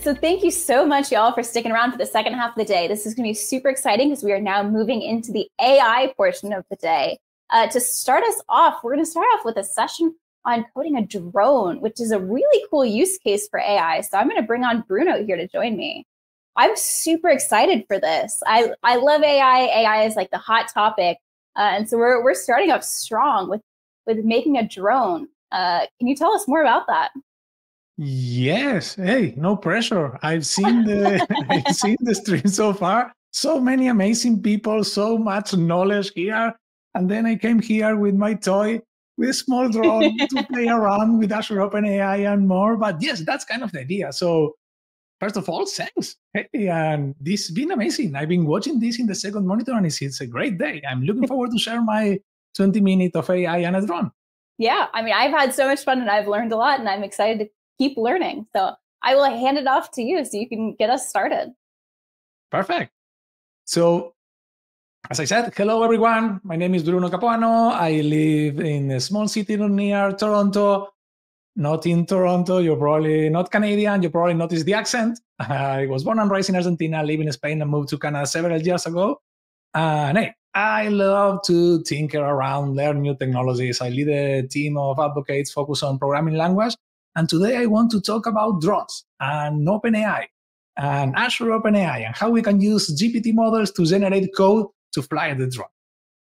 So thank you so much, y'all, for sticking around for the second half of the day. This is going to be super exciting because we are now moving into the AI portion of the day. To start us off, we're going to start off with a session on coding a drone, which is a really cool use case for AI. So I'm going to bring on Bruno here to join me. I'm super excited for this. I love AI. AI is like the hot topic. And so we're starting off strong with making a drone. Can you tell us more about that? Yes. Hey, no pressure. I've seen the I've seen the stream so far. So many amazing people, so much knowledge here. And then I came here with my toy, with a small drone to play around with Azure OpenAI and more. But yes, that's kind of the idea. So first of all, thanks. Hey, and this has been amazing. I've been watching this in the second monitor, and it's a great day. I'm looking forward to share my 20-minute of AI and a drone. Yeah, I mean, I've had so much fun, and I've learned a lot, and I'm excited to keep learning. So I will hand it off to you so you can get us started. Perfect. So as I said, hello, everyone. My name is Bruno Capuano. I live in a small city near Toronto. Not in Toronto. You're probably not Canadian. You probably noticed the accent. I was born and raised in Argentina, live in Spain, and moved to Canada several years ago. And hey, I love to tinker around, learn new technologies. I lead a team of advocates focused on programming language. And today I want to talk about drones and OpenAI and Azure OpenAI and how we can use GPT models to generate code to fly the drone.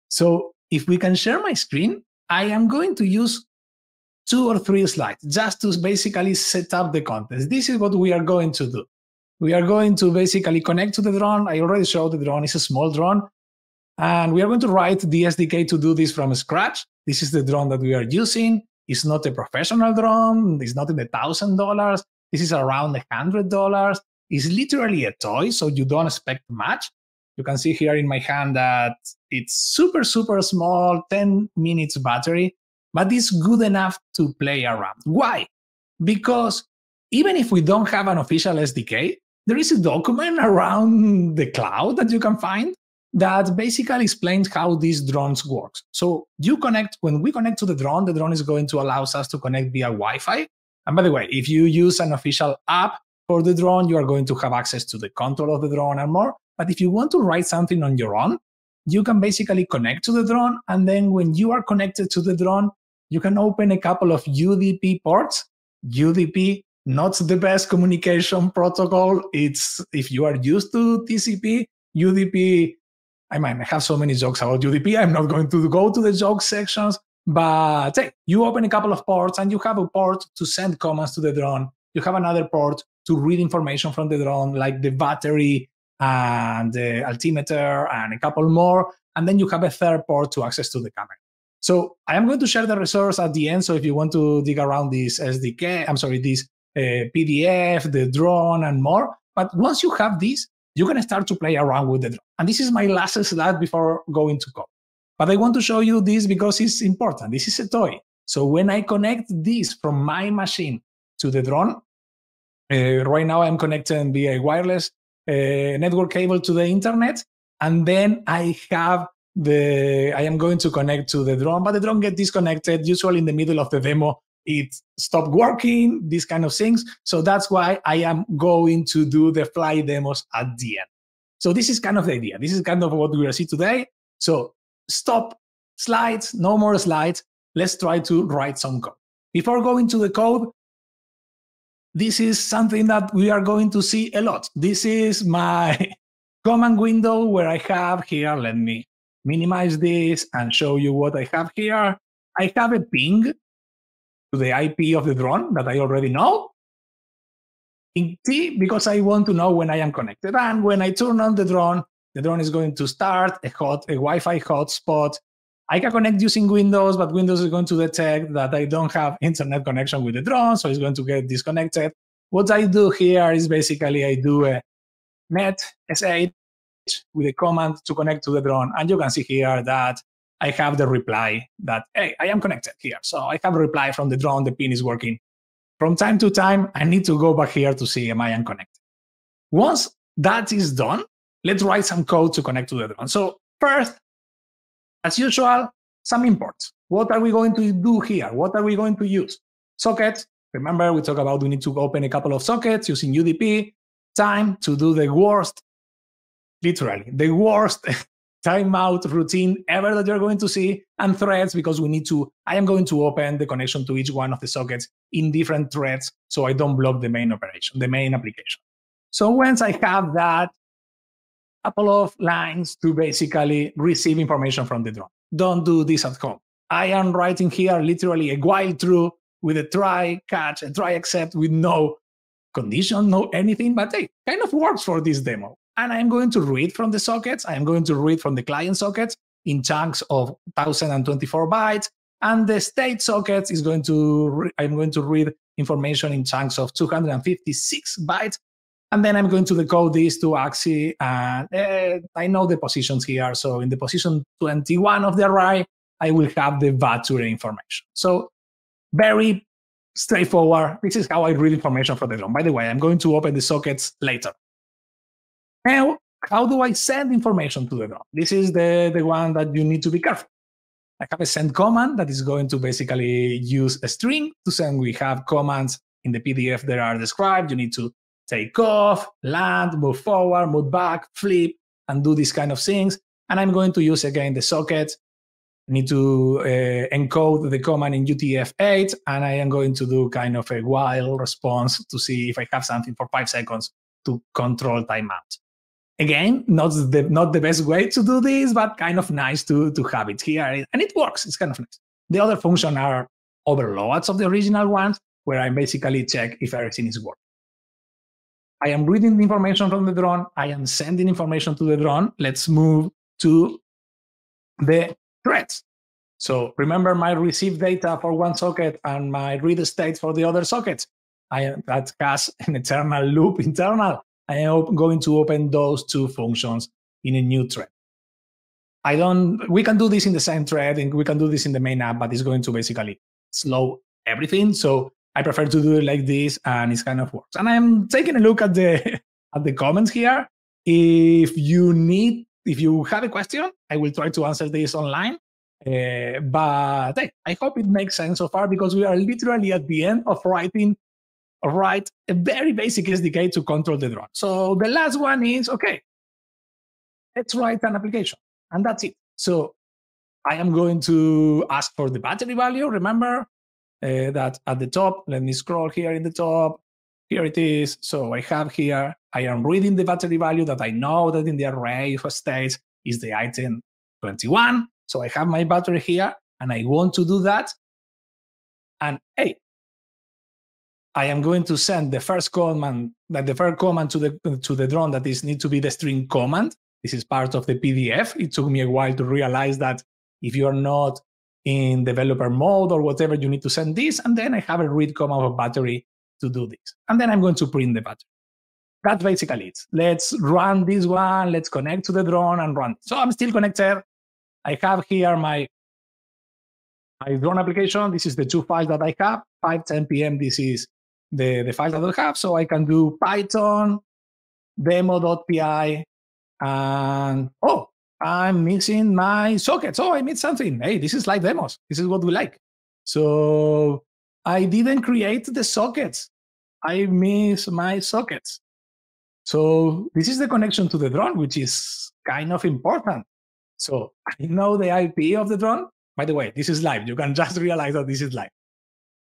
So if we can share my screen, I am going to use 2 or 3 slides just to basically set up the context. This is what we are going to do. We are going to basically connect to the drone. I already showed the drone. It's a small drone. And we are going to write the SDK to do this from scratch. This is the drone that we are using. It's not a professional drone. It's not in the $1,000. This is around $100. It's literally a toy, so you don't expect much. You can see here in my hand that it's super, super small, 10 minutes battery. But it's good enough to play around. Why? Because even if we don't have an official SDK, there is a document around the cloud that you can find that basically explains how these drones work. So you connect, when we connect to the drone is going to allow us to connect via Wi-Fi. And by the way, if you use an official app for the drone, you are going to have access to the control of the drone and more. But if you want to write something on your own, you can basically connect to the drone. And then when you are connected to the drone, you can open a couple of UDP ports. UDP, not the best communication protocol. It's if you are used to TCP, UDP. I mean, I have so many jokes about UDP. I'm not going to go to the joke sections. But hey, you open a couple of ports, and you have a port to send commands to the drone. You have another port to read information from the drone, like the battery and the altimeter and a couple more. And then you have a third port to access to the camera. So I am going to share the resource at the end. So if you want to dig around this SDK, I'm sorry, this PDF, the drone and more. But once you have this, you can start to play around with the drone. And this is my last slide before going to code. But I want to show you this because it's important. This is a toy. So when I connect this from my machine to the drone, right now I'm connected via wireless network cable to the internet. And then I am going to connect to the drone, but the drone gets disconnected. Usually in the middle of the demo, it stopped working, these kind of things. So that's why I am going to do the fly demos at the end. So this is kind of the idea. This is kind of what we will see today. So stop slides, no more slides. Let's try to write some code. Before going to the code, this is something that we are going to see a lot. This is my command window where I have here, let me minimize this and show you what I have here. I have a ping to the IP of the drone that I already know in T because I want to know when I am connected. And when I turn on the drone is going to start a Wi-Fi hotspot. I can connect using Windows, but Windows is going to detect that I don't have internet connection with the drone, so it's going to get disconnected. What I do here is basically I do a NetSH with a command to connect to the drone, and you can see here that I have the reply that, hey, I am connected here. So I have a reply from the drone, the pin is working. From time to time, I need to go back here to see am I unconnected. Once that is done, let's write some code to connect to the drone. So first, as usual, some imports. What are we going to do here? What are we going to use? Socket, Remember, we talked about we need to open a couple of sockets using UDP, time to do the worst, literally, the worst timeout routine ever that you're going to see, and threads, because we need to, I am going to open the connection to each one of the sockets in different threads so I don't block the main operation, the main application. So once I have that, couple of lines to basically receive information from the drone. Don't do this at home. I am writing here literally a while through with a try, catch, a try, except with no condition, no anything, but hey, kind of works for this demo. And I'm going to read from the sockets. I'm going to read from the client sockets in chunks of 1024 bytes. And the state sockets is going to, I'm going to read information in chunks of 256 bytes. And then I'm going to decode this to AXI. I know the positions here. So in the position 21 of the array, I will have the Vature information. So very straightforward. This is how I read information from the drone. By the way, I'm going to open the sockets later. Now, how do I send information to the drone? This is the one that you need to be careful. I have a send command that is going to basically use a string to send. We have commands in the PDF that are described. You need to take off, land, move forward, move back, flip, and do these kind of things. And I'm going to use, again, the socket. I need to encode the command in UTF-8, and I am going to do kind of a while response to see if I have something for 5 seconds to control timeout. Again, not the best way to do this, but kind of nice to have it here. And it works. It's kind of nice. The other functions are overloads of the original ones, where I basically check if everything is working. I am reading the information from the drone. I am sending information to the drone. Let's move to the threads. So remember my receive data for one socket and my read state for the other sockets. That has an eternal loop internal. I am going to open those two functions in a new thread. We can do this in the same thread, and we can do this in the main app, but it's going to basically slow everything. So I prefer to do it like this, and it kind of works. And I'm taking a look at the comments here. If you have a question, I will try to answer this online. But hey, I hope it makes sense so far, because we are literally at the end of write a very basic SDK to control the drone. So the last one is, okay, let's write an application, and that's it. So I am going to ask for the battery value. Remember, that at the top, let me scroll here in the top. Here it is. So I have here, I am reading the battery value that I know that in the array of states is the item 21. So I have my battery here, and I want to do that. And hey, I am going to send the first command, to the drone that is need to be the string command. This is part of the PDF. It took me a while to realize that if you are not in developer mode or whatever, you need to send this, and then I have a read command of battery to do this. And then I'm going to print the battery. That's basically it. Let's run this one. Let's connect to the drone and run. So I'm still connected. I have here my drone application. This is the two files that I have. 5:10 p.m. This is the file that I have. So I can do Python demo.py, and oh, I'm missing my sockets. Oh, I missed something. Hey, this is like demos. This is what we like. So I didn't create the sockets. I miss my sockets. So this is the connection to the drone, which is kind of important. So I know the IP of the drone. By the way, this is live. You can just realize that this is live.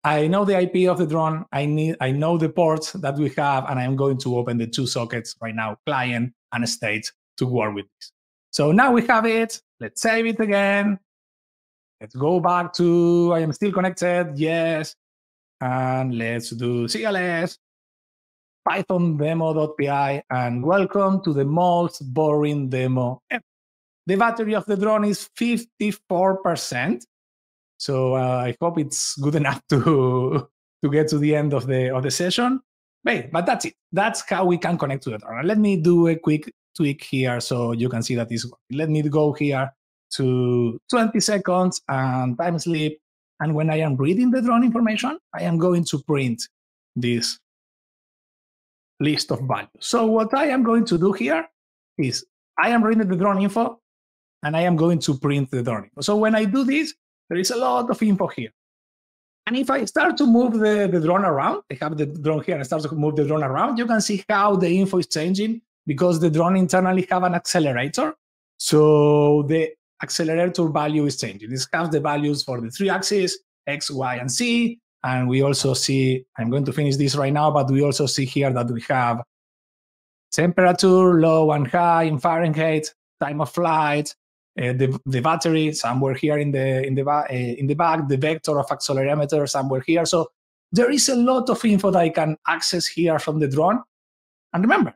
I know the IP of the drone. I know the ports that we have, and I'm going to open the two sockets right now, client and state, to work with this. So now we have it. Let's save it again. Let's go back to I am still connected. Yes. And let's do CLS, Python demo.py, and welcome to the most boring demo ever. The battery of the drone is 54%. So I hope it's good enough to get to the end of the session. But that's it. That's how we can connect to the drone. Let me do a quick tweak here so you can see that this works. Let me go here to 20 seconds and time sleep. And when I am reading the drone information, I am going to print this list of values. So what I am going to do here is I am reading the drone info, and I am going to print the drone info. So when I do this, there is a lot of info here. And if I start to move the drone around, I have the drone here, and I start to move the drone around, you can see how the info is changing because the drone internally have an accelerator. So the accelerator value is changing. This has the values for the three axes, X, Y, and Z. And we also see, I'm going to finish this right now, but we also see here that we have temperature, low and high in Fahrenheit, time of flight, the battery somewhere here in the back, the vector of accelerometer somewhere here. So there is a lot of info that I can access here from the drone. And remember,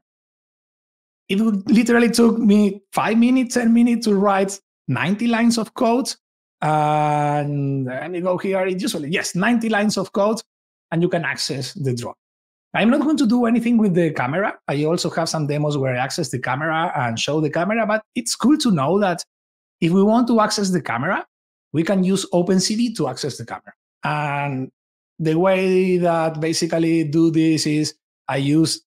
it would literally took me 5 minutes, 10 minutes to write 90 lines of code. And let me go here. It usually, yes, 90 lines of code, and you can access the drone. I'm not going to do anything with the camera. I also have some demos where I access the camera and show the camera, but it's cool to know that if we want to access the camera, we can use OpenCV to access the camera. And the way that basically do this is I use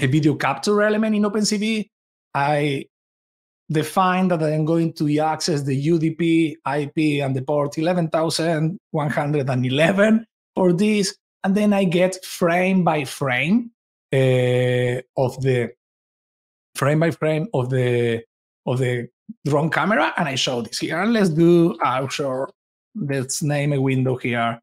a video capture element in OpenCV. I define that I'm going to access the UDP, IP, and the port 11,111 for this. And then I get frame by frame of the drone camera, and I show this here. And let's do Azure. Let's name a window here,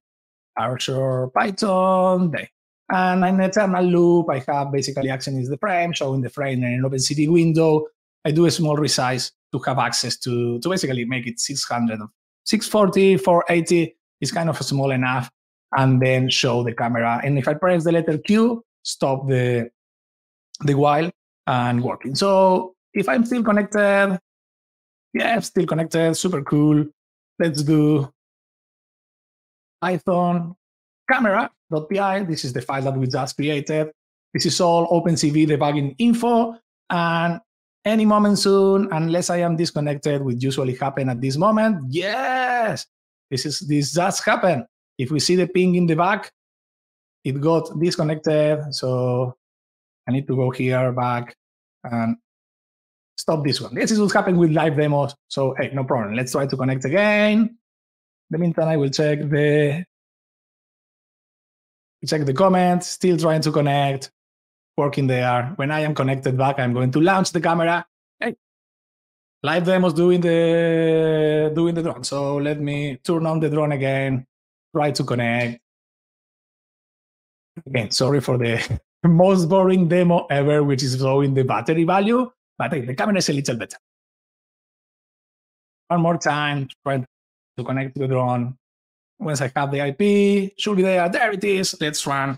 Azure Python Day. And in eternal loop, I have basically action is the frame, showing the frame in an OpenCV window. I do a small resize to have access to basically make it 600, 640, 480 is kind of small enough. And then show the camera. And if I press the letter Q, stop the while and working. So if I'm still connected, yeah, I'm still connected, super cool. Let's do Python camera.py. This is the file that we just created. This is all OpenCV debugging info. And any moment soon, unless I am disconnected, which usually happen at this moment, yes, this just happened. If we see the ping in the back, it got disconnected. So I need to go here, back, and stop this one. This is what's happened with live demos. So hey, no problem. Let's try to connect again. In the meantime, I will check the comments, still trying to connect, working there. When I am connected back, I'm going to launch the camera. Hey, live demos doing the drone. So let me turn on the drone again. Try to connect. Again, sorry for the most boring demo ever, which is showing the battery value, but the camera is a little better. One more time, try to connect to the drone. Once I have the IP, should be there. There it is. Let's run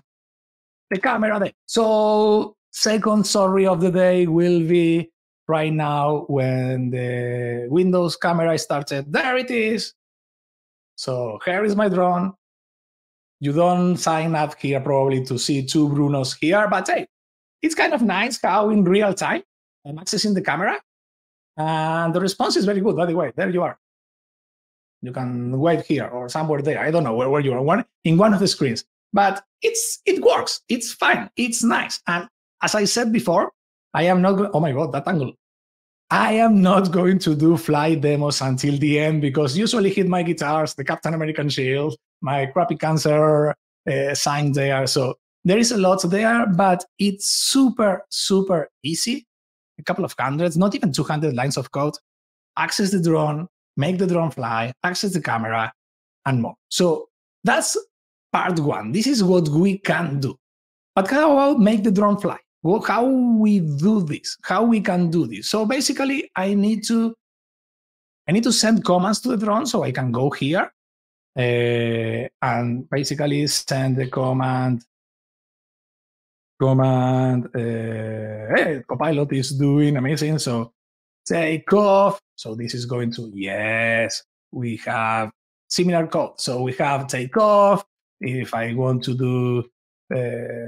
the camera there. So second story of the day will be right now when the Windows camera started. There it is. So here is my drone. You don't sign up here probably to see two Brunos here, but hey, it's kind of nice how in real time I'm accessing the camera. And the response is very good, by the way. There you are. You can wait here or somewhere there. I don't know where you are, in one of the screens. But it works. It's fine. It's nice. And as I said before, I am not, oh my God, that angle. I am not going to do fly demos until the end because usually hit my guitars, the Captain American shield, my crappy cancer sign there. So there is a lot there, but it's super, super easy. A couple of hundreds, not even 200 lines of code. Access the drone, make the drone fly, access the camera, and more. So that's part one. This is what we can do. But how about make the drone fly? Well, how we do this, how we can do this. So basically, I need to send commands to the drone, so I can go here and basically send the command. Hey, Copilot is doing amazing. So take off. So this is going to, yes, we have similar code. So we have take off. If I want to do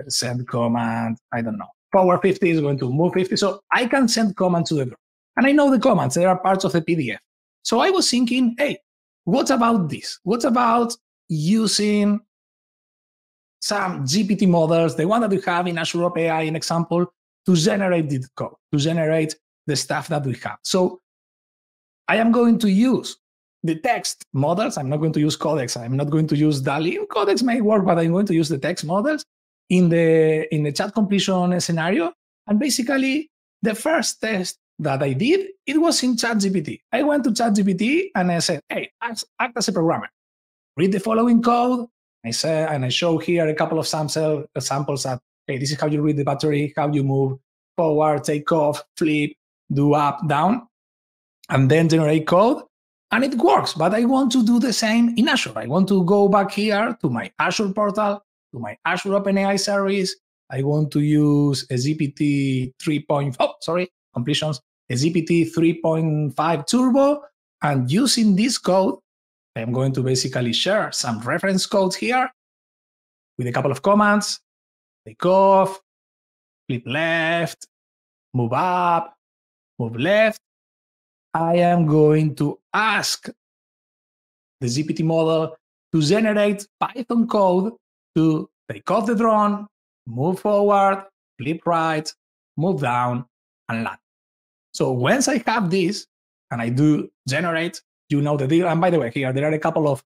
send command, I don't know. Power 50 is going to move 50. So I can send commands to the drone. And I know the commands. They are parts of the PDF. So I was thinking, hey, what about this? What about using some GPT models, the one that we have in Azure OpenAI, an example, to generate the code, to generate the stuff that we have. So I am going to use the text models. I'm not going to use Codex. I'm not going to use Dall-E. Codex may work, but I'm going to use the text models in the chat completion scenario. And basically, the first test that I did, it was in ChatGPT. I went to ChatGPT and I said, hey, act as a programmer. Read the following code. I said, and I show here a couple of samples that, hey, this is how you read the battery, how you move forward, take off, flip, do up, down, and then generate code. And it works, but I want to do the same in Azure. I want to go back here to my Azure portal, to my Azure OpenAI service. I want to use a GPT 3.5, a GPT 3.5 turbo. And using this code, I'm going to basically share some reference codes here with a couple of commands. Take off, flip left, move up, move left. I am going to ask the GPT model to generate Python code to take off the drone, move forward, flip right, move down, and land. So once I have this, and I do generate, you know the deal. And by the way, here, there are a couple of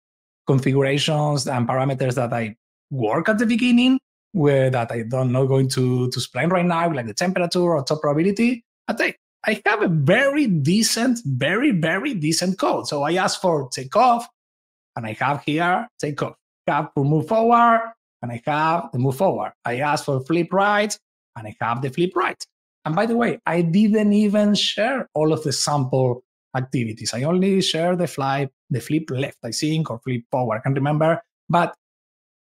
configurations and parameters that I work at the beginning where that I'm not going to explain right now, like the temperature or top probability. I have a very decent, very decent code. So I ask for takeoff, and I have here takeoff. I have for move forward, and I have the move forward. I ask for flip right, and I have the flip right. And by the way, I didn't even share all of the sample activities. I only share the flip left, I think, or flip forward. I can't remember. But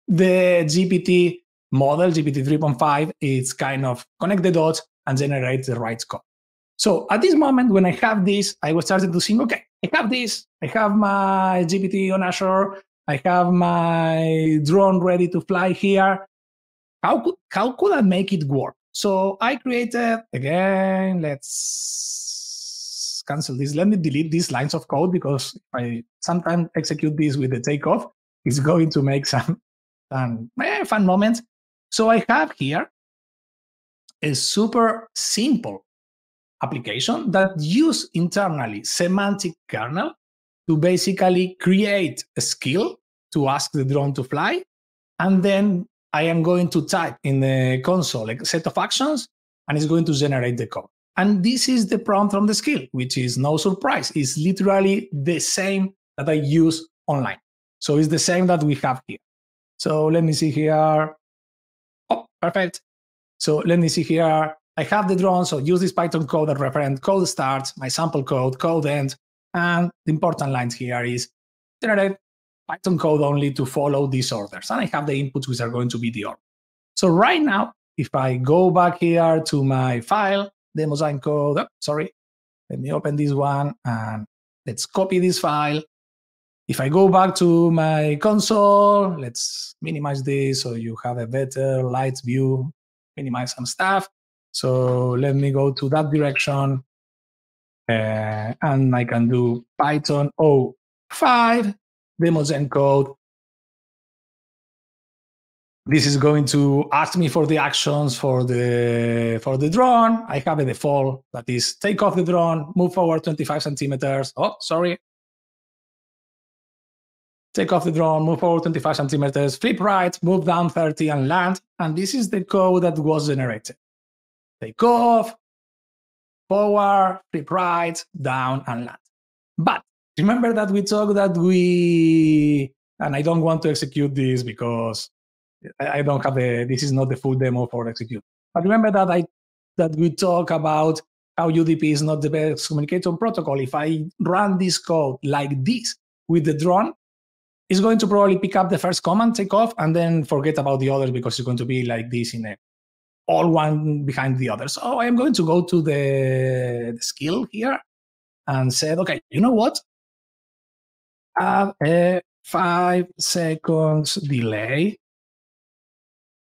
the GPT model, GPT 3.5, it's kind of connect the dots and generate the right code. So at this moment, when I have this, I was started to think, okay, I have this, I have my GPT on Azure, I have my drone ready to fly here. How could I make it work? So I created, again, let's cancel this. Let me delete these lines of code because if I sometimes execute this with the takeoff, it's going to make some fun moments. So I have here a super simple application that use internally semantic kernel to basically create a skill to ask the drone to fly. And then I am going to type in the console a set of actions, and it's going to generate the code. And this is the prompt from the skill, which is no surprise. It's literally the same that I use online. So it's the same that we have here. So let me see here. Oh, perfect. So let me see here. I have the drone, so use this Python code and reference code start, my sample code, code end, and the important lines here is generate Python code only to follow these orders. And I have the inputs which are going to be the order. So right now, if I go back here to my file, demosign code, let me open this one and let's copy this file. If I go back to my console, let's minimize this so you have a better light view, minimize some stuff. So let me go to that direction, and I can do Python 05, demosign code. This is going to ask me for the actions for the drone. I have a default that is take off the drone, move forward 25 centimeters. Take off the drone, move forward 25 centimeters, flip right, move down 30 and land. And this is the code that was generated. Take off, forward, flip right, down, and land. But remember that we talked that and I don't want to execute this because I don't have this is not the full demo for execute. But remember that we talk about how UDP is not the best communication protocol. If I run this code like this with the drone, it's going to probably pick up the first command, take off, and then forget about the others because it's going to be like this in a all one behind the other. So I'm going to go to the skill here and said, okay, you know what? Add a 5 seconds delay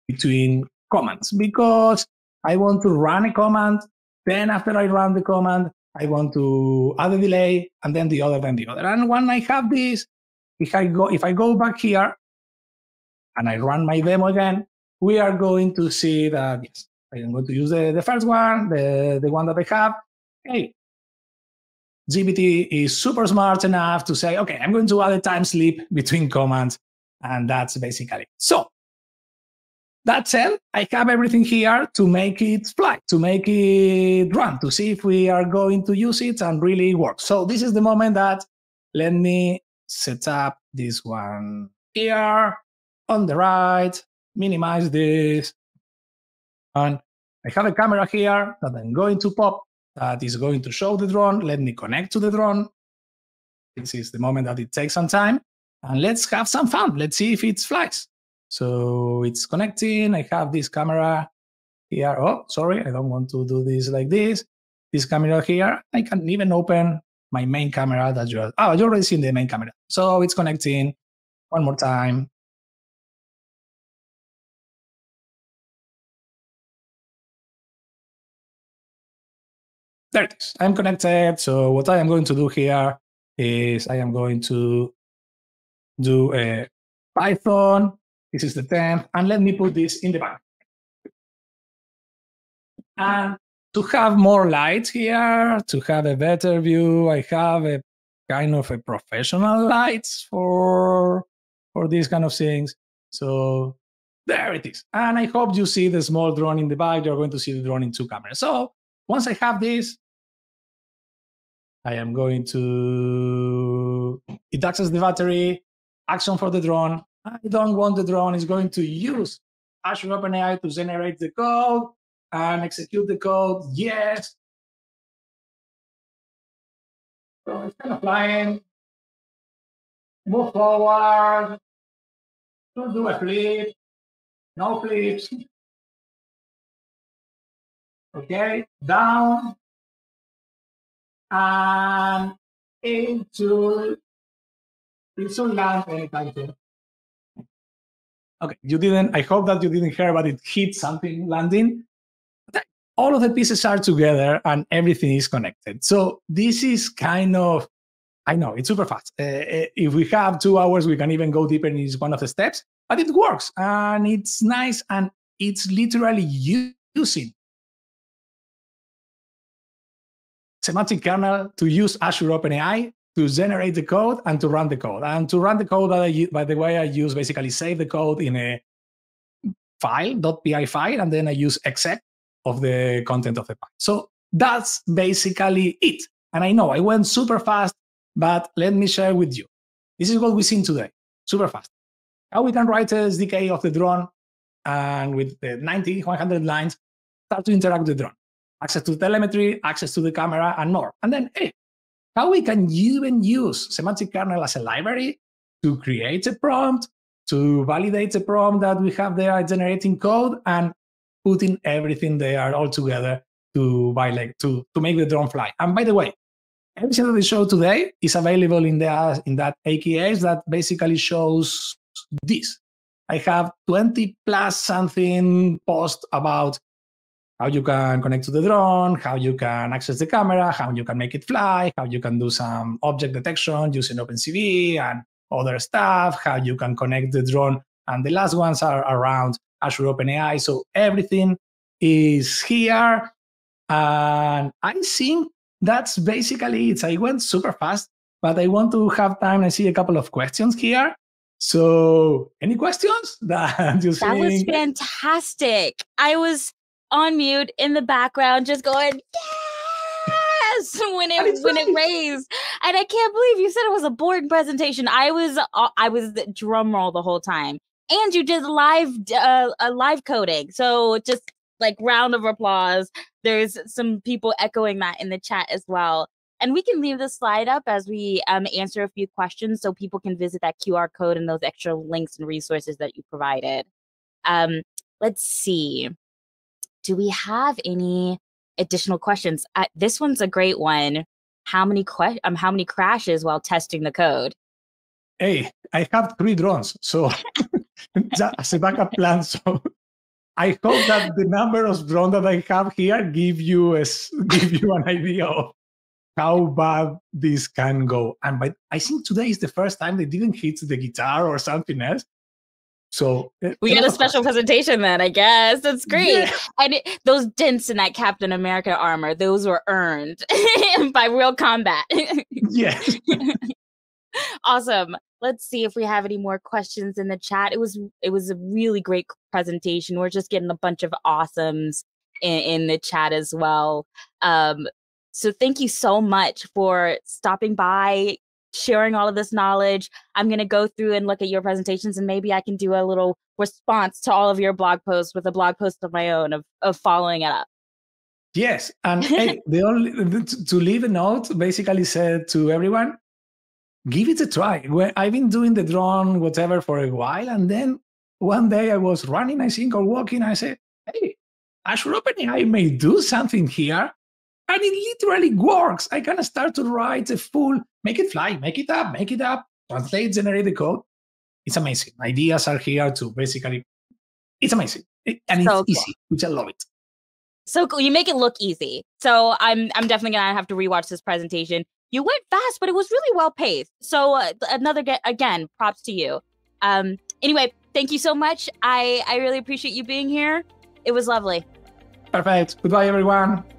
between commands because I want to run a command. Then after I run the command, I want to add a delay and then the other, And when I have this, if I go back here and I run my demo again, we are going to see that, yes, I'm going to use the first one, the one that I have. Hey, GPT is super smart enough to say, okay, I'm going to add a time sleep between commands. And that's basically it. So that said, I have everything here to make it fly, to make it run, to see if we are going to use it and really work. So this is the moment that let me set up this one here on the right, minimize this. And I have a camera here that I'm going to pop that is going to show the drone. Let me connect to the drone. This is the moment that it takes some time. And let's have some fun. Let's see if it flies. So it's connecting. I have this camera here. Oh, sorry, I don't want to do this like this. This camera here, I can't even open my main camera that you are, oh, you're already seen the main camera. So it's connecting one more time. There it is. I'm connected. So what I am going to do here is I am going to do a Python. This is the 10th. And let me put this in the back. And to have more light here, to have a better view, I have a kind of a professional lights for these kind of things. So there it is. And I hope you see the small drone in the back. You're going to see the drone in two cameras. So once I have this, I am going to, it accesses the battery, action for the drone. I don't want the drone. It's going to use Azure OpenAI to generate the code and execute the code. Yes. So it's kind of flying. Move forward. Don't do a flip. No flips. Okay, down and into. It should land anytime soon. Okay, you didn't. I hope that you didn't hear, but it hit something landing. All of the pieces are together and everything is connected. So this is kind of, I know it's super fast. If we have 2 hours, we can even go deeper in each one of the steps. But it works and it's nice and it's literally using Semantic Kernel to use Azure OpenAI to generate the code and to run the code. And to run the code, by the way, I use basically save the code in a file, .py file, and then I use exec of the content of the file. So that's basically it. And I know I went super fast, but let me share with you. This is what we've seen today, super fast. How we can write a SDK of the drone and with the 90, 100 lines, start to interact with the drone. Access to telemetry, access to the camera, and more. And then, hey, how we can even use Semantic Kernel as a library to create a prompt, to validate a prompt that we have there generating code, and putting everything there all together to make the drone fly. And by the way, everything that we show today is available in the that AKS that basically shows this. I have 20 plus something posts about how you can connect to the drone, how you can access the camera, how you can make it fly, how you can do some object detection using OpenCV and other stuff, how you can connect the drone. And the last ones are around Azure OpenAI. So everything is here. And I think that's basically it. I went super fast, but I want to have time. I see a couple of questions here. So any questions that you see? That was fantastic. I was on mute in the background, just going, yes, when it raised. And I can't believe you said it was a boring presentation. I was the drum roll the whole time. And you did live coding. So just like round of applause. There's some people echoing that in the chat as well. And we can leave this slide up as we answer a few questions so people can visit that QR code and those extra links and resources that you provided. Let's see. Do we have any additional questions? This one's a great one. How many crashes while testing the code? Hey, I have 3 drones, so as a backup plan. So I hope that the number of drones that I have here give you an idea of how bad this can go. And I think today is the first time they didn't hit the guitar or something else. So we got a special presentation then, I guess. That's great. Yeah. And those dents in that Captain America armor, those were earned by real combat. Yeah. Awesome. Let's see if we have any more questions in the chat. It was a really great presentation. We're just getting a bunch of awesomes in the chat as well. So thank you so much for stopping by, sharing all of this knowledge. I'm going to go through and look at your presentations, and maybe I can do a little response to all of your blog posts with a blog post of my own of following it up. Yes. And hey, to leave a note, basically said to everyone, give it a try. I've been doing the drone, whatever, for a while. And then one day I was running, I think, or walking. I said, hey, Azure OpenAI may do something here. And it literally works. I can start to write a full, make it fly, make it up, translate, generate the code. It's amazing. Ideas are here to basically, it's amazing. And so it's easy, which I love it. So cool. You make it look easy. So I'm definitely going to have to rewatch this presentation. You went fast, but it was really well paced. So again, props to you. Anyway, thank you so much. I really appreciate you being here. It was lovely. Perfect. Goodbye, everyone.